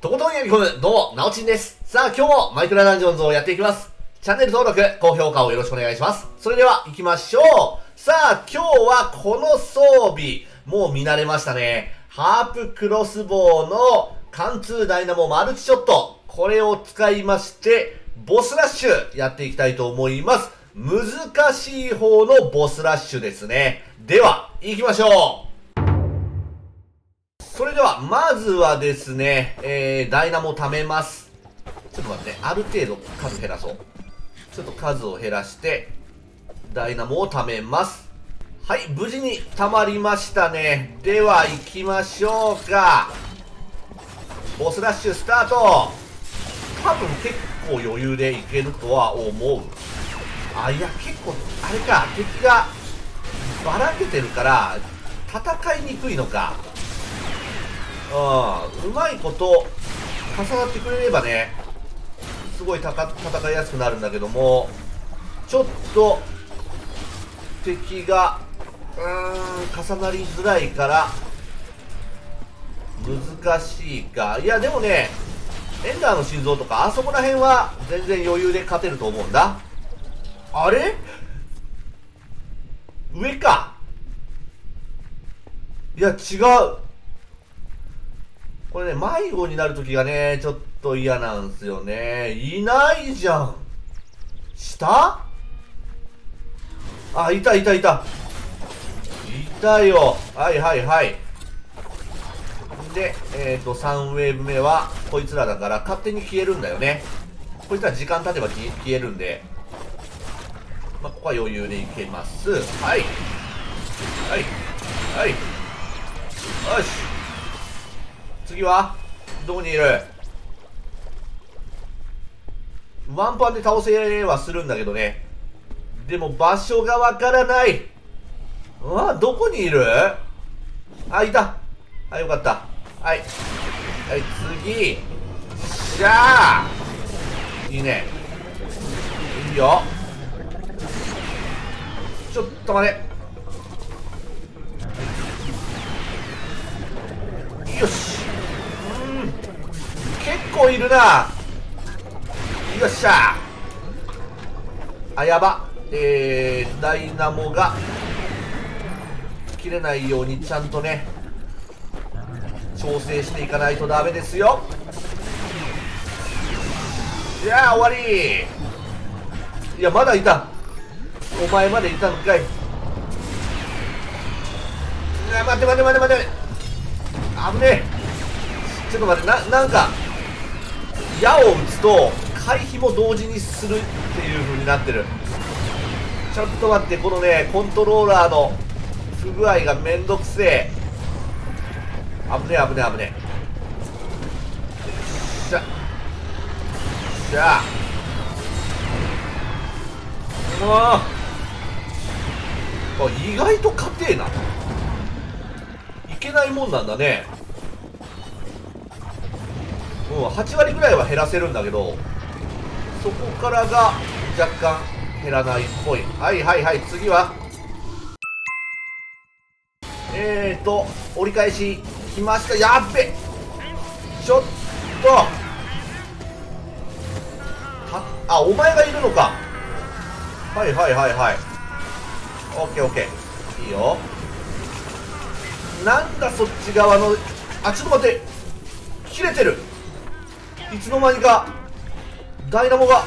とことん読み込む、どうも、なおちんです。さあ、今日もマイクラダンジョンズをやっていきます。チャンネル登録、高評価をよろしくお願いします。それでは、行きましょう。さあ、今日はこの装備、もう見慣れましたね。ハープクロスボウの貫通ダイナモマルチショット。これを使いまして、ボスラッシュやっていきたいと思います。難しい方のボスラッシュですね。では、行きましょう。それでは、まずはですね、ダイナモを貯めます。ちょっと待って、ある程度数減らそう。ちょっと数を減らして、ダイナモを貯めます。はい、無事に貯まりましたね。では、行きましょうか。ボスラッシュスタート。多分結構余裕でいけるとは思う。あ、いや、結構、あれか、敵がばらけてるから、戦いにくいのか。うまいこと重なってくれればね、すごい戦いやすくなるんだけども、ちょっと敵が重なりづらいから難しいか。いやでもね、エンダーの心臓とかあそこら辺は全然余裕で勝てると思うんだ。あれ？上か。いや違う。これね、迷子になるときがね、ちょっと嫌なんすよね。いないじゃん。下？あ、いたいたいた。いたよ。はいはいはい。で、3ウェーブ目は、こいつらだから勝手に消えるんだよね。こいつら時間経てば消えるんで。まあ、ここは余裕でいけます。はい。はい。はい。よし。次はどこにいる？ワンパンで倒せはするんだけどね。でも場所がわからない。あ、どこにいる？あ、いた。あ、よかった。はい。はい、次。しゃあ。いいね。いいよ。ちょっと待て。よし。結構いるな。よっしゃ。あ、やば。ダイナモが切れないようにちゃんとね、調整していかないとダメですよ。じゃあ終わり。いやまだいた。お前までいたんかい。待て待て待て待て。危ねえ。ちょっと待って、なんか矢を打つと回避も同時にするっていう風になってる。ちょっと待って、このねコントローラーの不具合がめんどくせえ。危ねえ危ねえ危ねえ。しゃしゃあ、意外と硬えな。いけないもんなんだね。うん、8割ぐらいは減らせるんだけど、そこからが若干減らないっぽい。はいはいはい、次は折り返し来ました。やっべ、ちょっとあ、お前がいるのか。はいはいはいはい。オッケーオッケー、いいよ。なんだそっち側の、あ、ちょっと待って、切れてる。いつの間にかダイナモが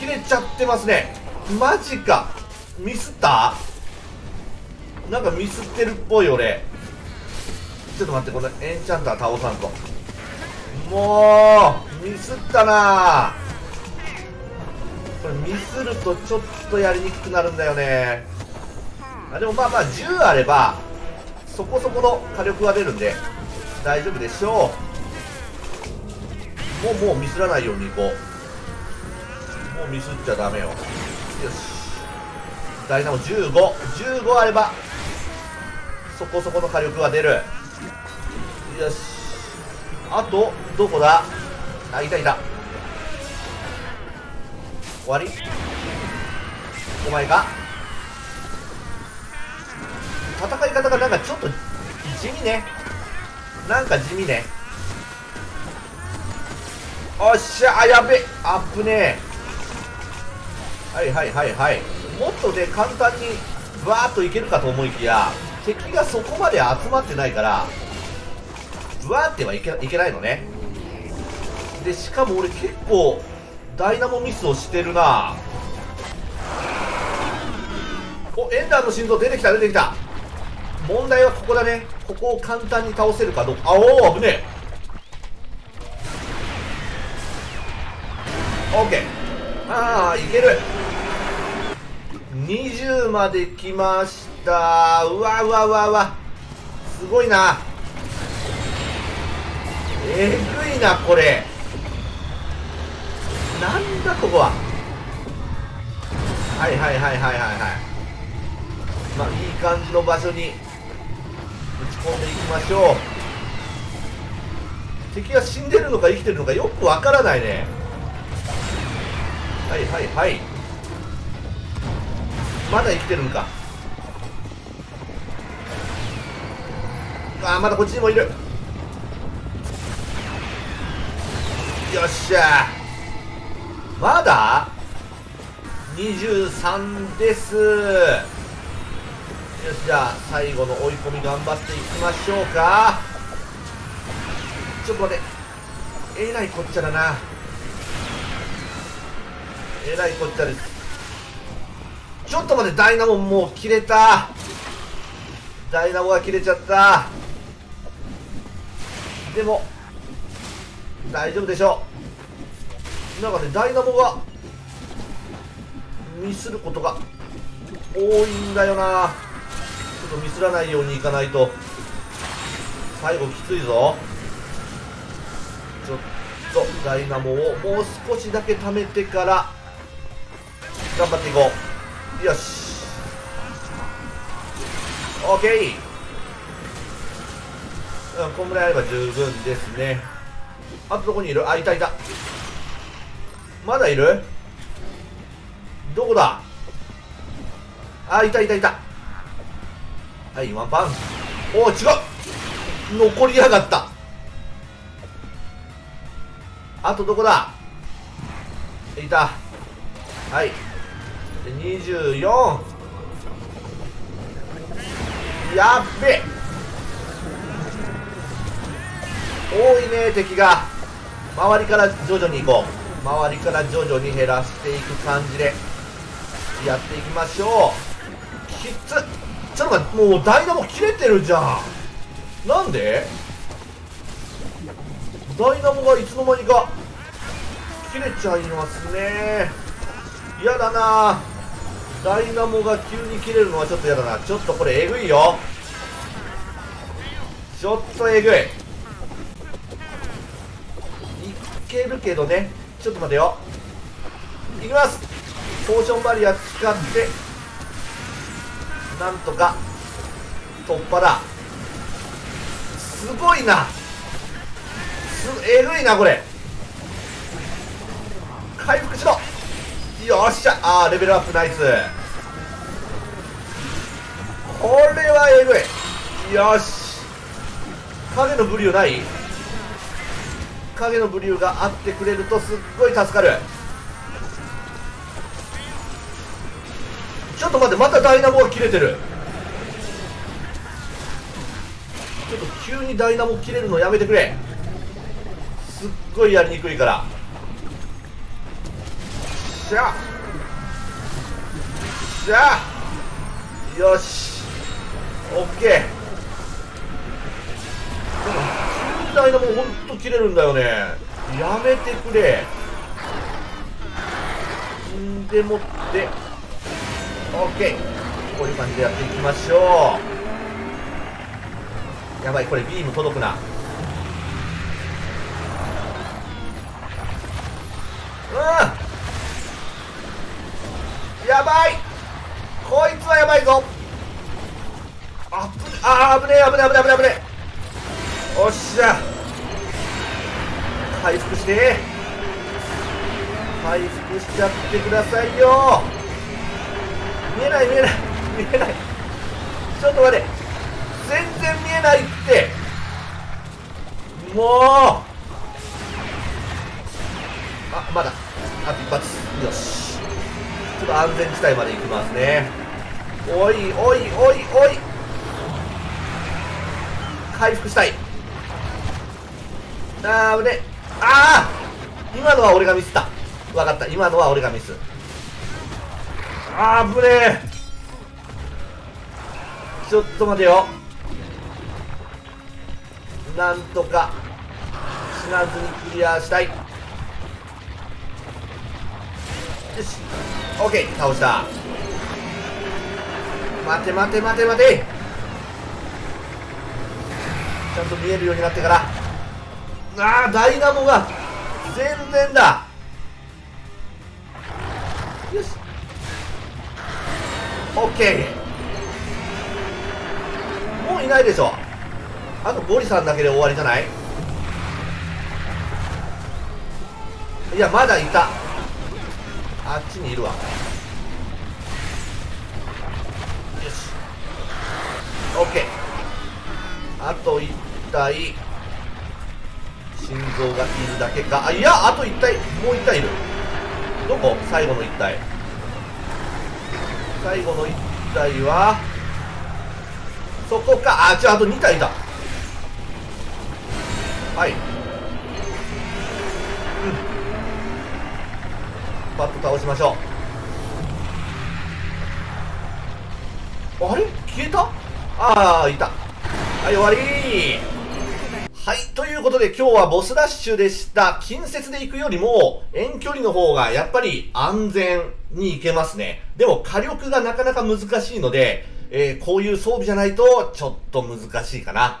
切れちゃってますね。マジか。ミスった？なんかミスってるっぽい俺。ちょっと待って、これエンチャンター倒さんと。もうミスったな。これミスるとちょっとやりにくくなるんだよね。あ、でもまあまあ10あればそこそこの火力は出るんで大丈夫でしょう。もうミスらないようにいこう。もうミスっちゃダメよ。よし、ダイナモ15あればそこそこの火力は出る。よし、あとどこだ。あ、いたいた。終わり。お前か。戦い方がなんかちょっと地味ね。おっしゃ、あ、やべ、あっぶねえ。はいはいはいはい。もっとね、簡単にバーっといけるかと思いきや、敵がそこまで集まってないからブワーってはいけないのね。でしかも俺結構ダイナモミスをしてるな。お、エンダーの心臓出てきた出てきた。問題はここだね。ここを簡単に倒せるかどうか。あおお、危ねえ。オッケー。ああ、いける。20まで来ました。うわうわうわうわ、すごいな。えぐいなこれ。なんだここは。はいはいはいはいはいはい。まあいい感じの場所に打ち込んでいきましょう。敵が死んでるのか生きてるのかよくわからないね。はいはいはい。まだ生きてるのか。ああ、まだこっちにもいる。よっしゃー。まだ23です。よし、じゃあ最後の追い込み頑張っていきましょうか。ちょっと待って、えらいこっちゃだな。えらいこっちゃです。ちょっと待って、ダイナモンもう切れた。ダイナモンが切れちゃった。でも大丈夫でしょう。なんかね、ダイナモンがミスることが多いんだよな。ちょっとミスらないようにいかないと最後きついぞ。ちょっとダイナモンをもう少しだけ貯めてから頑張っていこう。よし、オッケー。こんぐらいあれば十分ですね。あとどこにいる？あ、いたいた。まだいる？どこだ？あ、いたいたいた。はい、ワンパン。おお、違う、残りやがった。あとどこだ？いた。はい、24。やっべ、多いね敵が。周りから徐々に行こう。周りから徐々に減らしていく感じでやっていきましょう。きつっ。ちょっと待って、もうダイナモ切れてるじゃん。なんでダイナモがいつの間にか切れちゃいますね。嫌だなぁ。ダイナモが急に切れるのはちょっとやだな。ちょっとこれえぐいよ。ちょっとえぐい。いけるけどね。ちょっと待てよ。いきます。ポーションバリア使ってなんとか突破だ。すごいな。えぐいなこれ。回復しろ。よっしゃ。あー、レベルアップナイス。これはえぐい。よし、影のブリューない？影のブリューがあってくれるとすっごい助かる。ちょっと待って、またダイナモが切れてる。ちょっと急にダイナモ切れるのやめてくれ。すっごいやりにくいから。よっしゃ、よし、オッケー。でも急ダイナモンホント切れるんだよね。やめてくれ。んでもって、オッケー。こういう感じでやっていきましょう。やばい、これビーム届くな。うん、やばい。こいつはやばいぞ。あぶね、あぶねあぶねあぶねあぶねあぶね。おっしゃ、回復して、回復しちゃってくださいよ。見えない見えない見えない。ちょっと待って、全然見えないって。もうまだあと一発、よし、ちょっと安全地帯まで行きますね。おいおいおいおい、回復したい。あー危ね、あー今のは俺がミスった。分かった、今のは俺がミス。あー危ねえ、ちょっと待てよ。なんとか死なずにクリアしたい。よし、 OK、 倒した。待て待て待て待て、ちゃんと見えるようになってから。ああダイナモが全然だ。よし OK、 もういないでしょ。あとゴリさんだけで終わりじゃない？いやまだいた、あっちにいるわ。よし OK、あと1体心臓がいるだけか。あいや、あと1体、もう1体いる。どこ？最後の1体、最後の1体はそこか。あ違う、あと2体いた。はい、うん、パッと倒しましょう。あれ消えた。ああいた、はい終わりー。はいということで今日はボスラッシュでした。近接で行くよりも遠距離の方がやっぱり安全に行けますね。でも火力がなかなか難しいので、こういう装備じゃないとちょっと難しいかな。